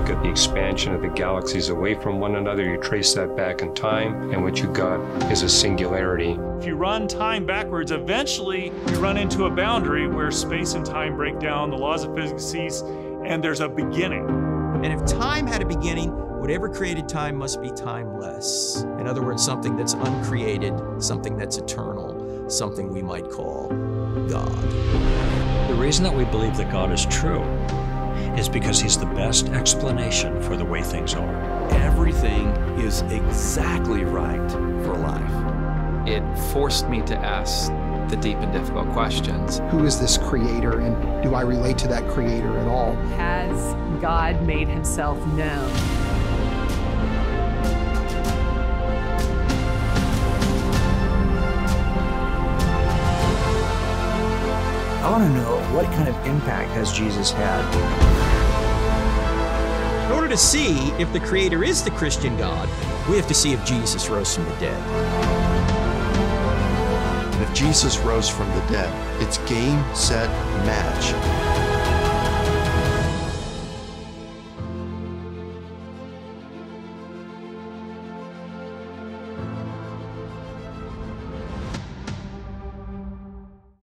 look at the expansion of the galaxies away from one another, you trace that back in time, and what you got is a singularity. If you run time backwards, eventually you run into a boundary where space and time break down, the laws of physics cease, and there's a beginning. And if time had a beginning, whatever created time must be timeless. In other words, something that's uncreated, something that's eternal, something we might call God. The reason that we believe that God is true is because he's the best explanation for the way things are. Everything is exactly right for life. It forced me to ask the deep and difficult questions. Who is this creator, and do I relate to that creator at all? Has God made himself known? I want to know, what kind of impact has Jesus had? In order to see if the Creator is the Christian God, we have to see if Jesus rose from the dead. If Jesus rose from the dead, it's game, set, match.